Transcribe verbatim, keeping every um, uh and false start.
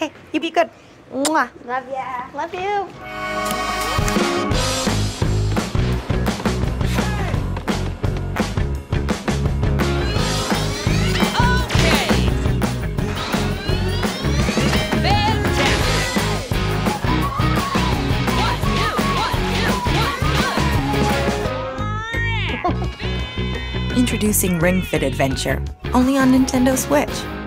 Hey, you be good. Mwah. Love ya. Love you. Introducing Ring Fit Adventure, only on Nintendo Switch.